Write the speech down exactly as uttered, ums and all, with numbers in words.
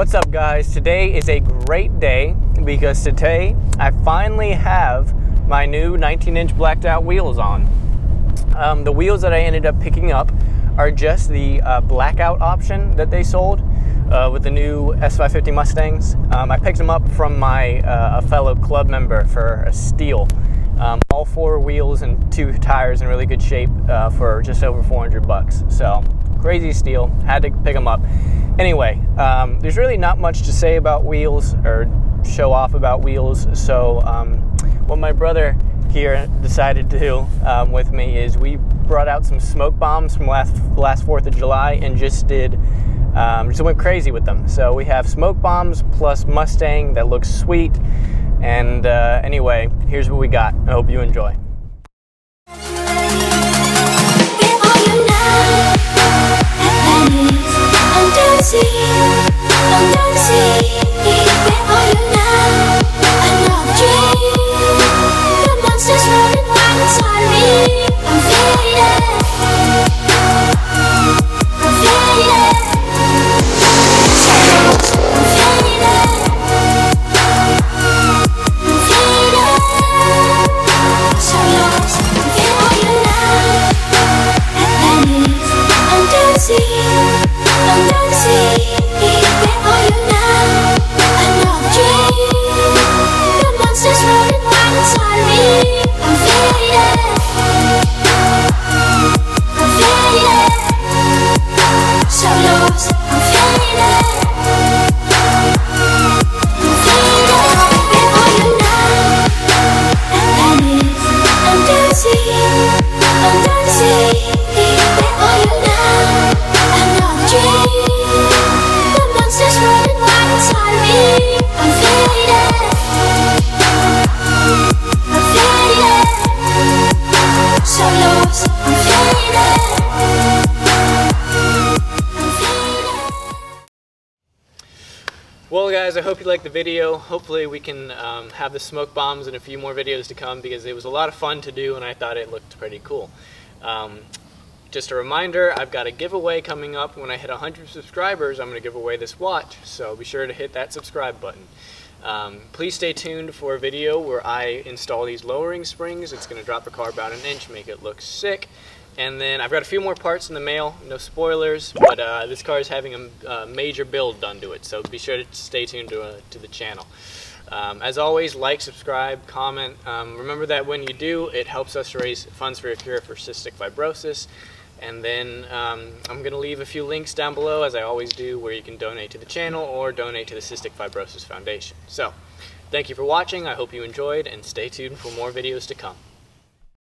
What's up, guys? Today is a great day because today I finally have my new nineteen inch blacked out wheels on. Um, the wheels that I ended up picking up are just the uh, blackout option that they sold uh, with the new S five fifty Mustangs. Um, I picked them up from my uh, a fellow club member for a steal. Um, all four wheels and two tires in really good shape uh, for just over four hundred bucks. So crazy steal. Had to pick them up. Anyway, um, there's really not much to say about wheels or show off about wheels, so um, what my brother here decided to do um, with me is we brought out some smoke bombs from last last fourth of July and just did, um, just went crazy with them. So we have smoke bombs plus Mustang that looks sweet, and uh, anyway, here's what we got. I hope you enjoy. Well, guys, I hope you liked the video. Hopefully we can um, have the smoke bombs and a few more videos to come because it was a lot of fun to do and I thought it looked pretty cool. Um, just a reminder, I've got a giveaway coming up. When I hit one hundred subscribers, I'm going to give away this watch, so be sure to hit that subscribe button. Um, please stay tuned for a video where I install these lowering springs. It's going to drop the car about an inch, make it look sick. And then I've got a few more parts in the mail, no spoilers, but uh, this car is having a uh, major build done to it, so be sure to stay tuned to, uh, to the channel. Um, as always, like, subscribe, comment. Um, remember that when you do, it helps us raise funds for a cure for cystic fibrosis. And then um, I'm going to leave a few links down below, as I always do, where you can donate to the channel or donate to the Cystic Fibrosis Foundation. So, thank you for watching, I hope you enjoyed, and stay tuned for more videos to come.